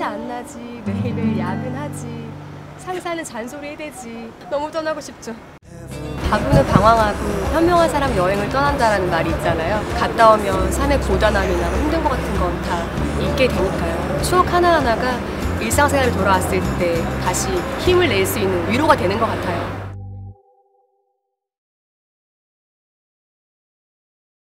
끝이 안 나지. 매일매일 야근하지. 상사는 잔소리 해대지. 너무 떠나고 싶죠. 바보는 방황하고 현명한 사람 여행을 떠난다라는 말이 있잖아요. 갔다 오면 삶의 고단함이나 힘든 것 같은 건 다 잊게 되니까요. 추억 하나하나가 일상생활을 돌아왔을 때 다시 힘을 낼 수 있는 위로가 되는 것 같아요.